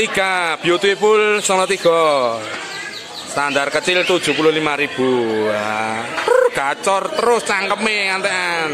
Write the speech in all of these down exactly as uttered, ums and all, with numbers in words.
Salatiga Beautiful Salatiga standar kecil tujuh puluh lima ribu. Wah, gacor terus cangkeme ngantean.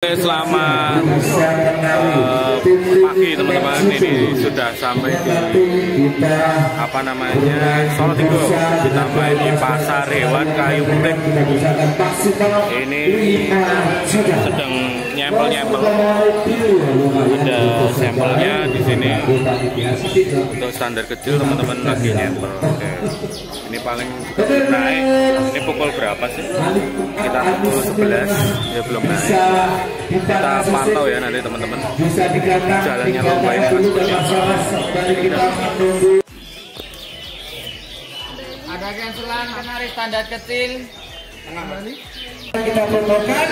Selamat uh, pagi teman-teman, ini sudah sampai di apa namanya Salatiga, ditambah ini pasar hewan kayu putih. Ini sedang nyempel-nyempel, ada sampelnya di sini untuk standar kecil, teman-teman lagi nyempel. Oke. Ini paling naik, ini pukul berapa sih? Kita pukul sebelas, ya belum naik. Kita pantau ya nanti teman-teman jalannya lomba ini ada cancelan kenari standar kecil kita fotokan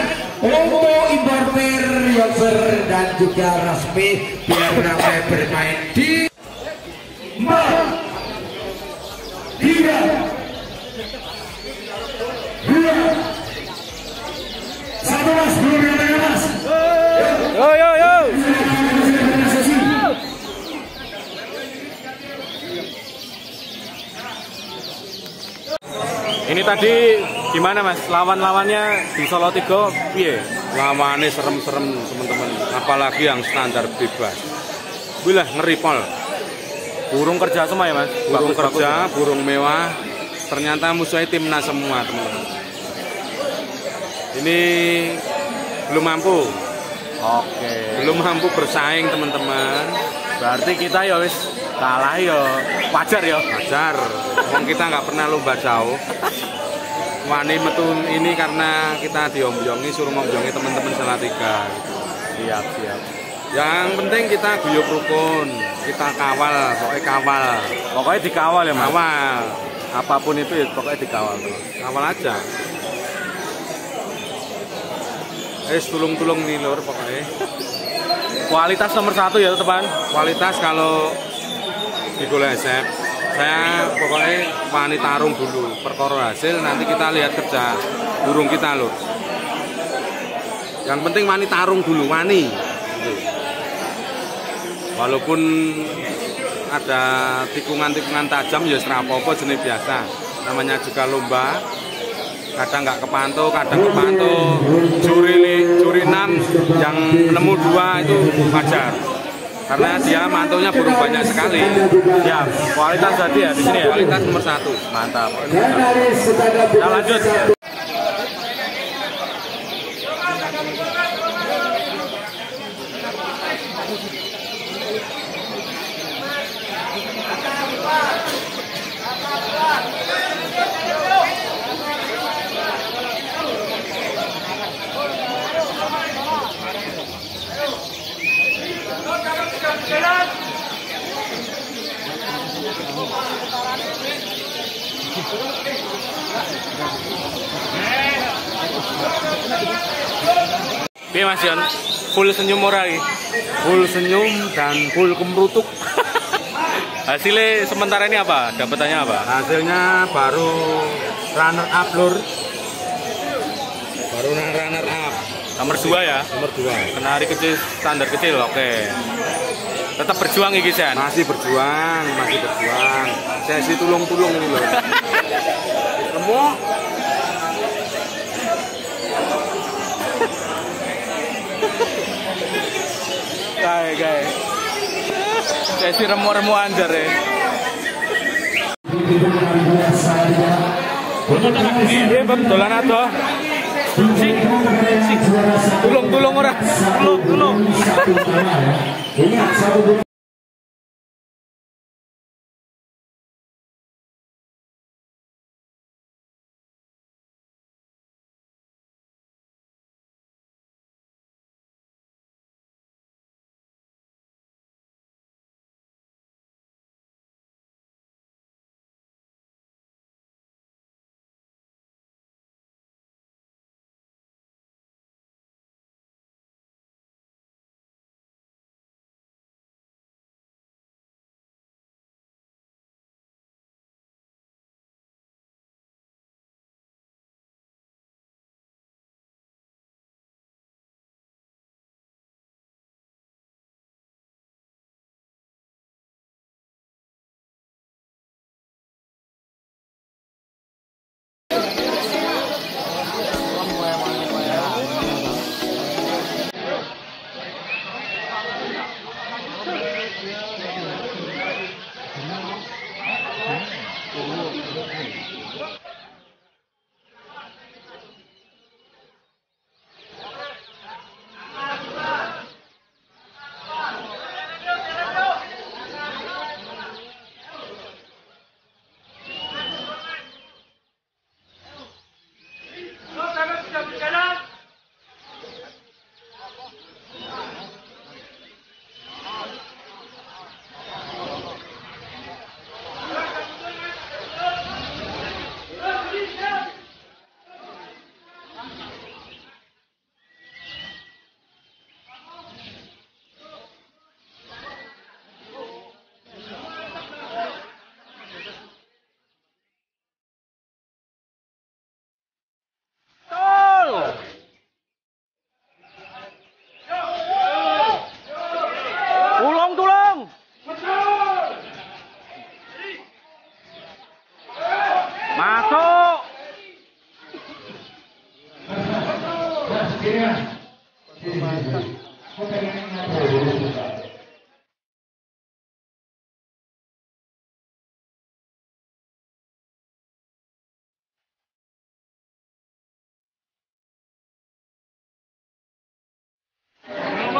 logo importer yoser dan juga resmi biar namanya bermain di Salatiga satu mas dua. Yo yo yo. Ini tadi gimana Mas? Lawan-lawannya di Salatiga piye? Lawannya serem-serem teman-teman, apalagi yang standar bebas. Wilah ngeripol. Burung kerja semua ya Mas? Burung bagus, kerja, bagus, burung mewah. Ternyata musuhnya timnas semua teman-teman. Ini belum mampu. Oke, belum mampu bersaing teman-teman. Berarti kita ya wis kalah ya wajar ya. Wajar. Wong kita nggak pernah lomba jauh. Wani metun ini karena kita diombongi suruh ngombongi teman-teman Salatiga. Siap, siap. Yang penting kita guyub rukun, kita kawal, pokoknya kawal. Pokoknya dikawal ya, Mas. Kawal. Apapun itu pokoknya dikawal. Kawal aja. Eh, tulung-tulung nih lor pokoknya. Kualitas nomor satu ya teman. Kualitas kalau Gigolo S F. Saya pokoknya wani tarung dulu. Perkara hasil nanti kita lihat kerja burung kita lor. Yang penting wani tarung dulu, wani. Walaupun ada tikungan-tikungan tajam ya serapopo jenis biasa. Namanya juga lomba. Kadang nggak kepantau, kadang kepantau, juri, juri enam yang nemu dua itu wajar. karena dia mantunya burung banyak sekali. Ya, kualitas tadi ya di sini ya. Kualitas nomor satu. Mantap. Kita lanjut. Oke Mas Yon, full senyum morai, full senyum dan full kemrutuk. Hasilnya sementara ini apa? Dapatannya apa? Hasilnya baru runner up lur. Baru runner up. Nomor dua ya? Nomor dua. Kenari kecil, standar kecil, oke. Okay. Tetap berjuang ya Gisen? Masih berjuang, masih berjuang. Sesi tulung-tulung ini loh. Ketemu. Hai guys, sesi remu-remu anjar ya. Iya bang, dolan atau? Sik, sik, tulung-tulung orang, tulung-tulung.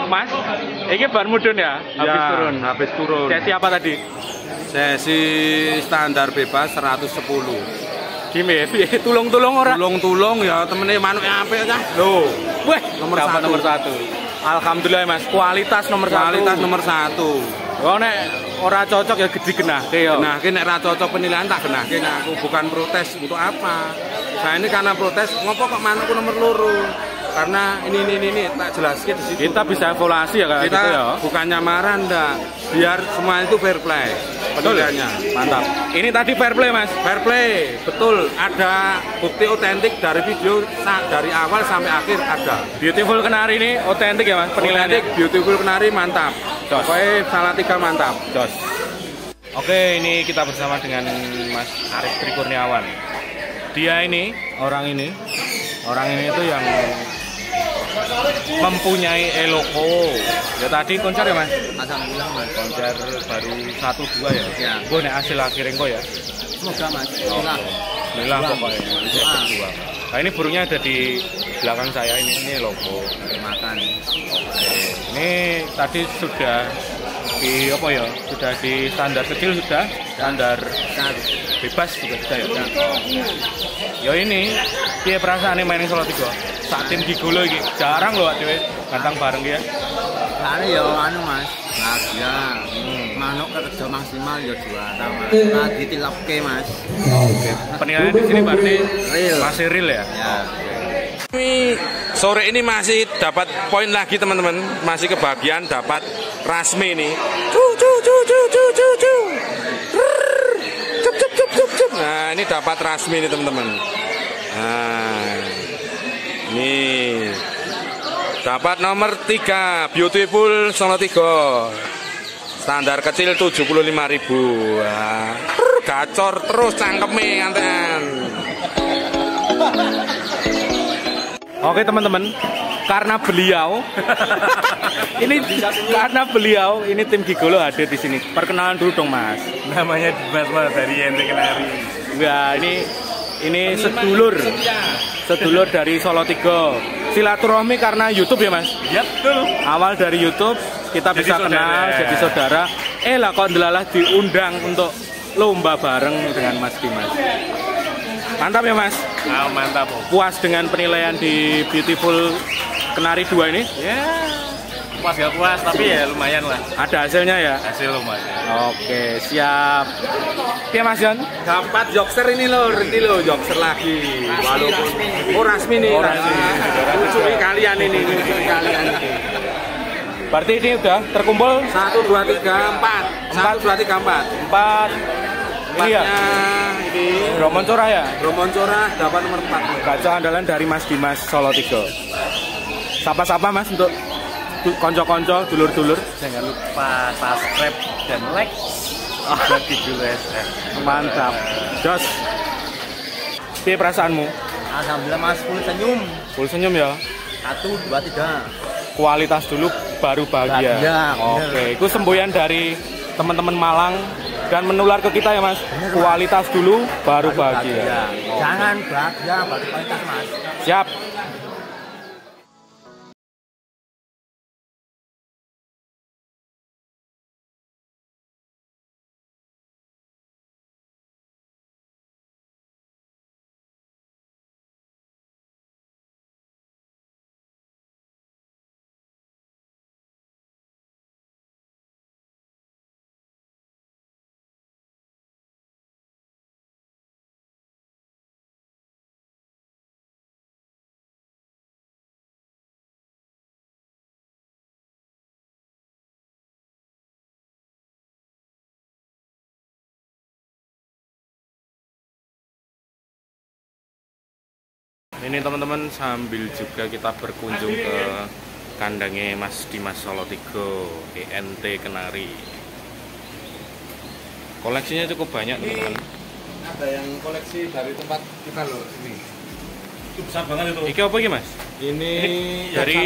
Mas, ini baru mudun ya? Habis ya, turun. Habis turun. Sesi apa tadi? Sesi standar bebas seratus sepuluh. Gimana? Tulung-tulung orang? Tulung-tulung ya, temennya manuk apik kan? Loh, weh, nomor satu. nomor satu. Alhamdulillah Mas, kualitas nomor kualitas satu. Kualitas nomor satu. Oh, nek ora cocok ya gede genahke yo. Genahke nek ora cocok penilaian tak genahke nek aku bukan protes untuk apa. Saya ini karena protes ngopo kok manukku nomor loro. Karena ini ini ini tak jelaskan di situ. Kita bisa evaluasi ya kak. Kita gitu ya? Bukannya marah ndak, biar semua itu fair play. Penilaiannya mantap. Ini tadi fair play Mas. Fair play, betul. Ada bukti otentik dari video dari awal sampai akhir ada. Beautiful Canary ini otentik ya Mas. Penilaiannya Beautiful Canary mantap. Pokoknya Salatiga mantap. Jos. Oke, ini kita bersama dengan Mas Arief Trikurniawan. Dia ini orang ini. Orang ini itu yang mempunyai eloko. Ya tadi konser ya Mas? Alhamdulillah Mas. Konser baru satu dua ya. Ya. Gue nih hasil akhirnya kok ya. Semoga Mas. Alhamdulillah. Alhamdulillah pokoknya. Alhamdulillah. Nah ini burungnya ada di belakang saya ini, ini logo makan. Oke. Ini tadi sudah di apa ya? Sudah di standar kecil sudah, standar bebas juga sudah ya. Ya ini, dia perasaan ini main Salatiga. Saat tim Gigolo iki jarang loh dhewe gantang bareng ya. Lare ya anu Mas. Bahagia. Manuk kerja maksimal ya juara Mas. Lagi tilapke Mas. Oke. Penilaian di sini berarti real. Masih real ya. Sore ini masih dapat poin lagi teman-teman, masih kebahagiaan dapat rasmi nih. Nah ini dapat rasmi nih teman-teman. Nah ini dapat nomor tiga Beautiful Salatiga standar kecil tujuh puluh lima ribu. Wah, gacor terus cangkeme nganten. Oke teman-teman, karena beliau ini karena beliau ini tim Gigolo hadir di sini. Perkenalan dulu dong Mas. Namanya Dimas Mas dari E N T Kenari. Enggak, ini ini sedulur. Sedulur dari Salatiga. Silaturahmi karena YouTube ya Mas. Iya betul. Awal dari YouTube kita jadi bisa saudara. Kenal jadi saudara. Eh lah kok ndelalah diundang untuk lomba bareng dengan Mas Dimas. Mantap ya Mas? Oh, mantap. Puas dengan penilaian di Beautiful Canary dua ini? Ya, puas gak puas, tapi ya lumayan lah. Ada hasilnya ya? Hasil lumayan. Oke, siap. Oke Mas John? Dapat jokser ini loh, ini loh jokser lagi. Rasmi, walaupun rasmi. Oh rasmi nih. Oh rasmi. Lucu nih kalian ini. Kalian ini. Berarti ini udah terkumpul? Satu, dua, tiga, empat. Satu, dua, tiga, empat. Empat. Iya. Ini Romon Corah ya? Romon Corah dapat nomor empat. Baca andalan dari Mas Dimas Salatiga. Sapa-sapa Mas untuk konco-konco, dulur-dulur. Jangan lupa subscribe dan like. Oh, di Gigolo S F. Mantap. Jos. Piye perasaanmu? Alhamdulillah Mas, full senyum. Full senyum ya. Satu, dua, tiga. Kualitas dulu baru bahagia. Bahagia. Oke, itu semboyan dari teman-teman Malang. Dan menular ke kita ya Mas. Bener, kualitas Mas. Dulu baru bahagia. Bahagia. Oh. Jangan bahagia baru kualitas Mas. Siap. Ini teman-teman sambil juga kita berkunjung ke kandangnya Mas Dimas Salatiga E N T Kenari. Koleksinya cukup banyak teman-teman. Ada yang koleksi dari tempat kita loh ini. Itu besar banget itu. Iki apa iki Mas? Ini, ini dari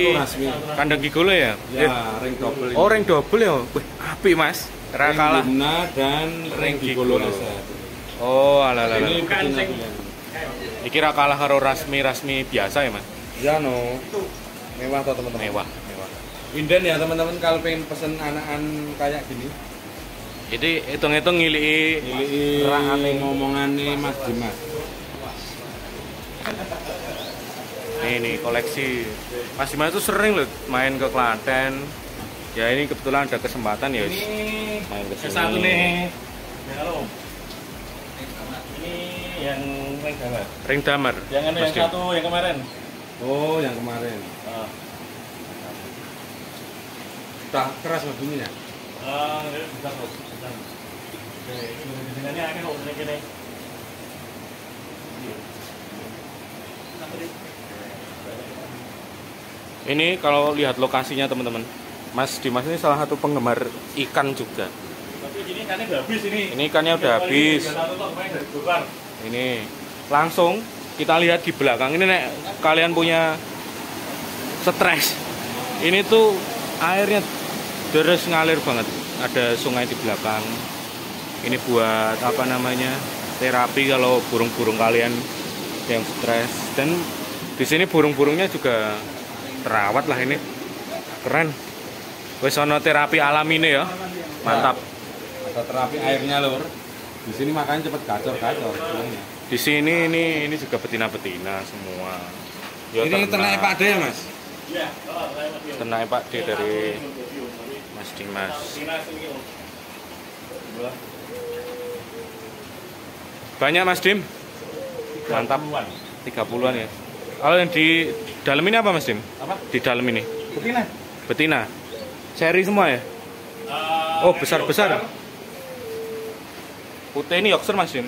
kandang Gigolo ya? Ya, ring double. Oh, ring double ya. Wih, apik Mas. Ra kalah dan ring Gigolo. Oh, ala-ala. Ini bukan sing iki ra kalah karo rasmi-rasmi biasa ya Mas? Ya no, mewah toh teman-teman. Mewah, mewah. Inden ya teman-teman kalau pengen pesen anakan kayak gini. Jadi hitung-hitung ngilii rahane ngomongane Mas Dimas. Nih nih koleksi Mas Dimas itu sering loh main ke Klaten. Ya ini kebetulan ada kesempatan ya. Ini main ke sini. Satu nih. Halo. Ini yang ring damar. Ring damar. Yang, yang satu yang kemarin. Oh, yang kemarin. Ah. Tak keras Mas bunyinya. Ah, ini sudah kok. Oke, ini ini kok gini. Ini kalau lihat lokasinya teman-teman. Mas Dimas ini salah satu penggemar ikan juga. Tapi ini ikannya udah habis ini. Ini ikannya udah habis. Ini langsung kita lihat di belakang ini nek kalian punya stres. Ini tuh airnya deres ngalir banget. Ada sungai di belakang. Ini buat apa namanya? Terapi kalau burung-burung kalian yang stres. Dan di sini burung-burungnya juga terawat lah ini. Keren. Wes ono terapi alam ini ya. Mantap. Ada terapi airnya lur. Di sini makanya cepet gacor-gacor burungnya. Di sini ini ini juga betina-betina semua. Yo, ini ternak Pak D ya, Mas? Iya, ternak Pak D dari Mas Dimas. Banyak Mas Dim? Mantap. tiga puluhan ya. Kalau yang di dalam ini apa Mas Dim? Apa? Di dalam ini? Betina. Betina. Seri semua ya? Uh, oh, besar-besar. Putih ini Yorkshire Mas Dim.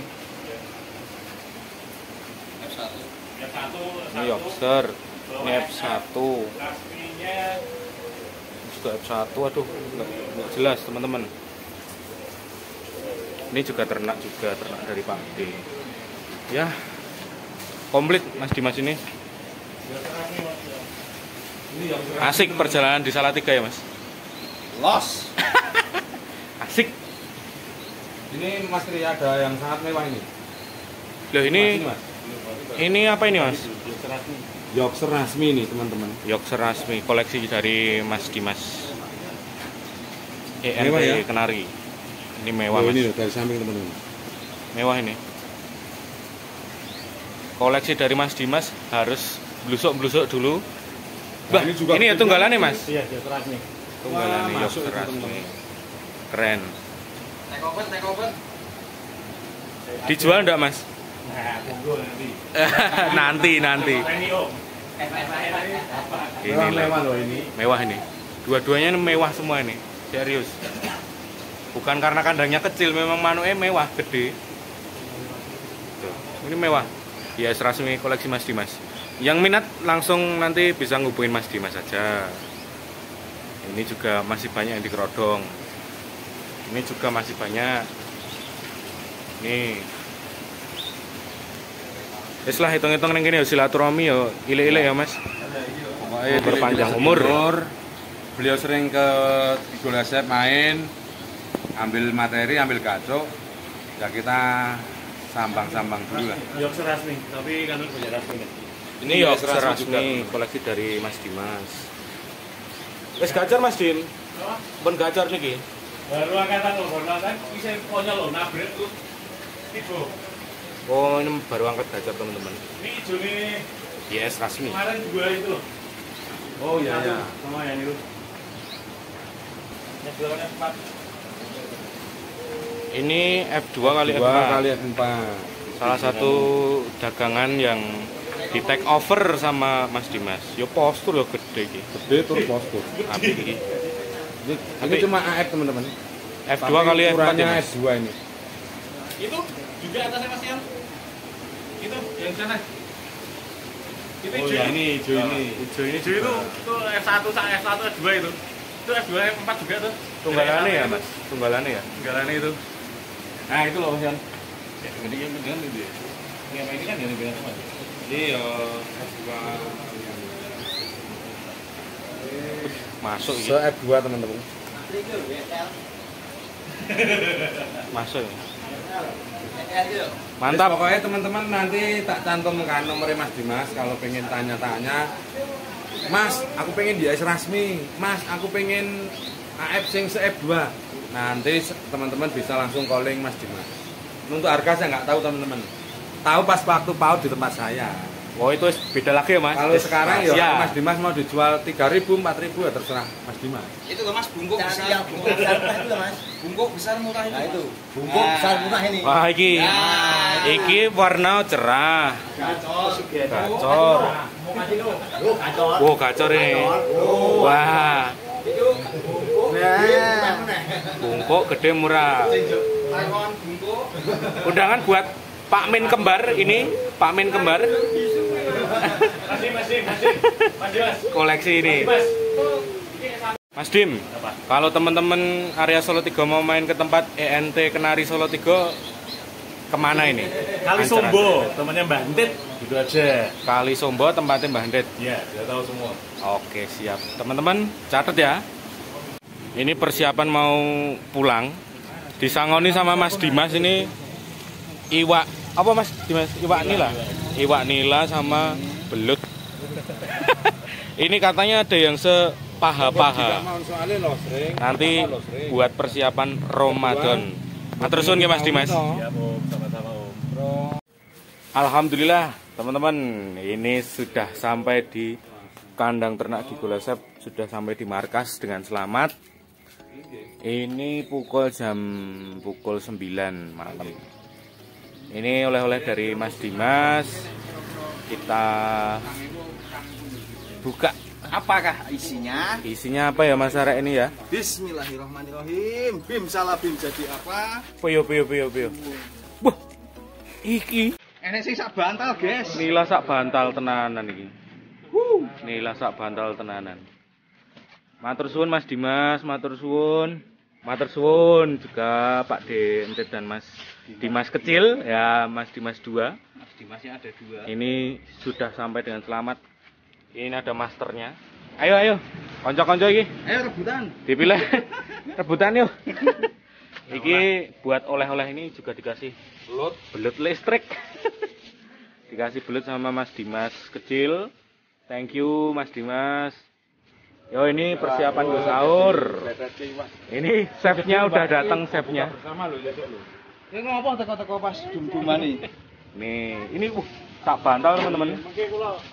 Ini Yorkshire, ini F satu. Juga F satu, aduh, nggak jelas teman-teman. Ini juga ternak juga ternak dari Pak D. Ya, komplit Mas Dimas ini. Asik perjalanan di Salatiga ya Mas. Los. Asik. Ini Mas Tri ada yang sangat mewah ini. Loh ini. Ini apa ini Mas? Yorkshire Rasmi ini teman-teman. Yorkshire Rasmi koleksi dari Mas Dimas. E N T ya? Kenari. Ini mewah. Oh, ini dari samping teman-teman. Mewah ini. Koleksi dari Mas Dimas harus blusuk-blusuk dulu. Bah, nah, ini juga ini ya tunggalan nih Mas. Iya, Yorkshire Rasmi. Tunggalan nih Yorkshire Rasmi. Keren. Take over, take over. Dijual enggak Mas? Nah, nanti. nanti nanti ini mewah loh ini mewah ini dua-duanya mewah semua ini serius, bukan karena kandangnya kecil, memang manuknya mewah gede. Tuh, ini mewah ya, serasmi koleksi Mas Dimas. Yang minat langsung nanti bisa ngubungin Mas Dimas saja. Ini juga masih banyak yang dikerodong, ini juga masih banyak nih. Setelah hitung-hitung yang gini ya, silaturahmi ya, ilik-ilik ya Mas. Pokoknya berpanjang umur. Beliau sering ke Gigolo S F main, ambil materi, ambil gacok. Ya kita sambang-sambang dulu lah. Yorkshire Rasmi, tapi kan punya Rasmi. Ini Yorkshire Rasmi koleksi dari Mas Dimas. Wes gacor Mas Dim. Pun gacor niki. Baru angkatan lho, baru angkatan bisa konyol lho, nabret tuh. Tibo. Oh, ini baru angkat gacor teman-teman. Ini hijau nih. Yes, Rasmi. Kemarin dua itu loh. Oh iya, iya. Sama yang itu. F dua kali F empat. Ini F dua kali F empat. Salah satu dagangan yang di take over sama Mas Dimas. Yo postur yo gede iki. Gede tur postur. Api iki. Ini cuma A F teman-teman. F dua kali F empat ya. F dua ini. Itu juga atasnya Mas Yan. Itu yang sana. Itu hijau. Oh, ya, ini hijau ini. Hijau ini hijau itu itu F satu F satu F dua itu. Itu F dua F empat juga tuh. Tunggalane ya, Mas. Tunggalane ya. Tunggalane itu. Nah, itu loh Mas Yan. Ya, ini yang dengan itu. Ini apa ini kan yang bilang sama. Jadi yo F dua. Masuk ini. So F dua teman-teman. Masuk. Mantap. Terus, pokoknya teman-teman nanti tak cantumkan nomornya Mas Dimas kalau pengen tanya-tanya. Mas, aku pengen di Yorkshire Rasmi. Mas, aku pengen A F sing se F dua. Nanti teman-teman bisa langsung calling Mas Dimas. Untuk harga saya nggak tahu teman-teman. Tahu pas waktu paut di tempat saya. Oh itu beda lagi ya Mas. Kalau sekarang ya Mas Dimas mau dijual tiga ribu, empat ribu ya terserah Mas Dimas. Itu loh Mas, bungkuk besar, ya, bungkuk besar murah itu Mas. Bungkuk besar murah itu. Nah, itu. Bungkuk nah. besar murah ini. Wah iki. Ya. Iki warna cerah. Gacor. Gacor. Gacor. Wah, gacor ini. Wah. Itu bungkuk. Nah. Bungkuk gede murah. Undangan buat Pak Min kembar ini, Pak Min kembar. Masih, masih, masih. Koleksi ini. Mas Dim, kalau teman-teman area Salatiga mau main ke tempat E N T Kenari Salatiga, kemana ini? Kali Sombo, temannya Mbak Handit, gitu aja. Kali Sombo, tempatnya Mbak Handit. Iya, sudah tahu semua. Oke, siap. Teman-teman, catat ya. Ini persiapan mau pulang. Disangoni sama Mas Dimas ini iwak apa Mas Dimas? Iwak nila. Iwak nila sama belut. Ini katanya ada yang sepaha-paha. Nanti buat persiapan Ramadan. Matur suwun nggih Mas Dimas. Ya, Om, sama-sama Om. Alhamdulillah, teman-teman, ini sudah sampai di kandang ternak Gigolo S F, sudah sampai di markas dengan selamat. Ini pukul jam pukul sembilan malam. Ini oleh-oleh dari Mas Dimas. Kita buka. Apakah isinya? Isinya apa ya Mas Arek ini ya? Bismillahirrahmanirrahim. Bim salah bim jadi apa? Piyo piyo piyo piyo. Wah. Iki enek sing sak bantal, guys. Nila sak bantal tenanan iki. Huh, nila sak bantal tenanan. Matur suwun Mas Dimas, matur suwun. Matur suwun juga Pak De Entit dan Mas Dimas kecil ya, Mas Dimas dua. Mas Dimasnya ada dua. Ini sudah sampai dengan selamat. Ini ada masternya. Ayo ayo, konco-konco iki. Ayo rebutan. Dipilih. Rebutan yuk. Iki buat oleh-oleh ini juga dikasih belut, belut listrik. Dikasih belut sama Mas Dimas kecil. Thank you Mas Dimas. Yo ini persiapan gue sahur. Ini chefnya udah datang chefnya. Ini ngomong teko-teko pas dum-duman nih. Nih, ini uh tak bantal teman-teman.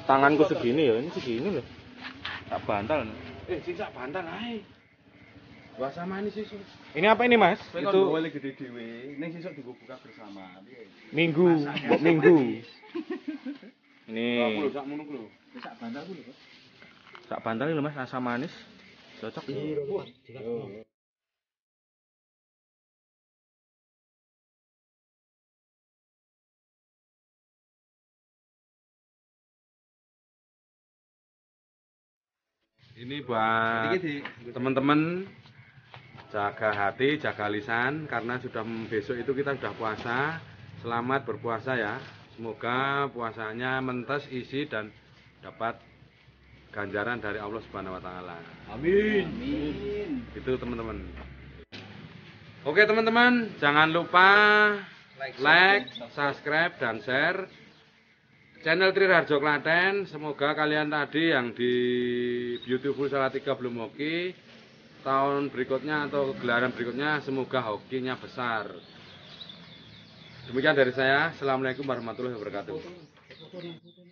Tanganku segini ya, ini segini loh. Tak bantal. Eh, sing sak bantal ae. Wah, sama ini sih. Ini apa ini, Mas? Itu wele gede dhewe. Ning sesuk dienggo buka bersama. Minggu, mbok minggu. Ini. Aku sak ngono ku lho. Sak bantal ku lho. Sak bantal lho, Mas, rasa manis. Cocok iki. Ini buat teman-teman, jaga hati, jaga lisan, karena sudah besok itu kita sudah puasa. Selamat berpuasa ya. Semoga puasanya mentes, isi, dan dapat ganjaran dari Allah Subhanahu wa Ta'ala. Amin. Amin. Itu teman-teman. Oke teman-teman, jangan lupa like, like, subscribe, dan share channel Tri Raharjo Klaten. Semoga kalian tadi yang di Beautiful Salatiga belum hoki, tahun berikutnya atau gelaran berikutnya semoga hokinya besar. Demikian dari saya. Assalamualaikum warahmatullahi wabarakatuh.